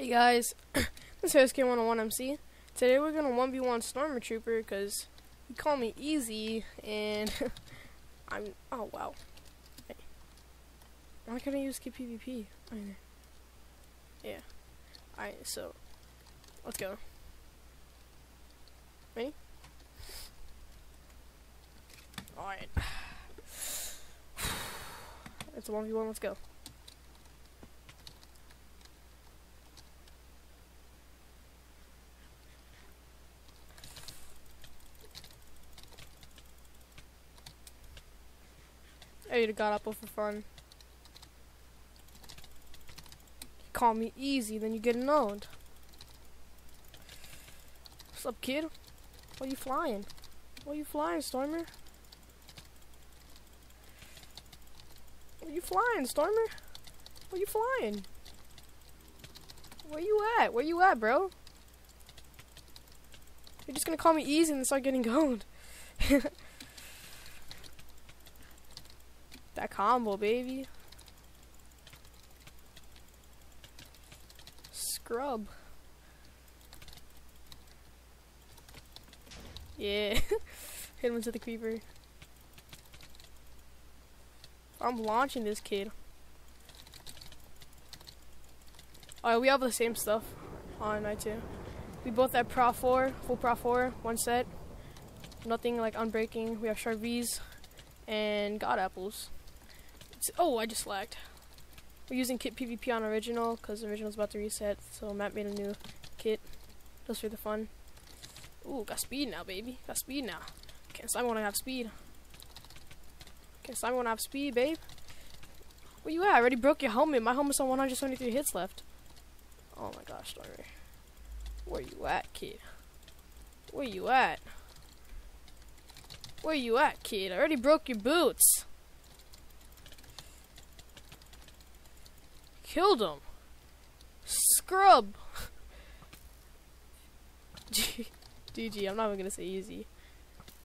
Hey guys, this is SK101MC. Today we're gonna 1v1 StormerTrooper because you call me easy and I'm. Oh wow. Hey. Why can't I use KPvP? I mean, yeah. Alright, so let's go. Ready? Alright. It's a 1v1, let's go. I would have got up for fun. You call me easy, then you get annoyed. What's up, kid? Why are you flying? Why are you flying, Stormer? Why are you flying, Stormer? Why are you flying? Where you at? Where you at, bro? You're just gonna call me easy and start getting going. That combo, baby. Scrub. Yeah. Hit him into the creeper. I'm launching this kid. Alright, we have the same stuff on night 2. We both have Pro 4, full Pro 4, one set. Nothing like unbreaking. We have Charvies and God Apples. Oh, I just lagged. We're using kit PvP on original because original's about to reset, so Matt made a new kit just for the fun. Ooh, got speed now, baby. Got speed now. Can't Simon wanna have speed. Can't Simon wanna have speed, babe. Where you at? I already broke your helmet. My helmet's on 173 hits left. Oh my gosh, sorry. Where you at, kid? Where you at? Where you at, kid? I already broke your boots. Killed him. Scrub. GG, I'm not even gonna say easy.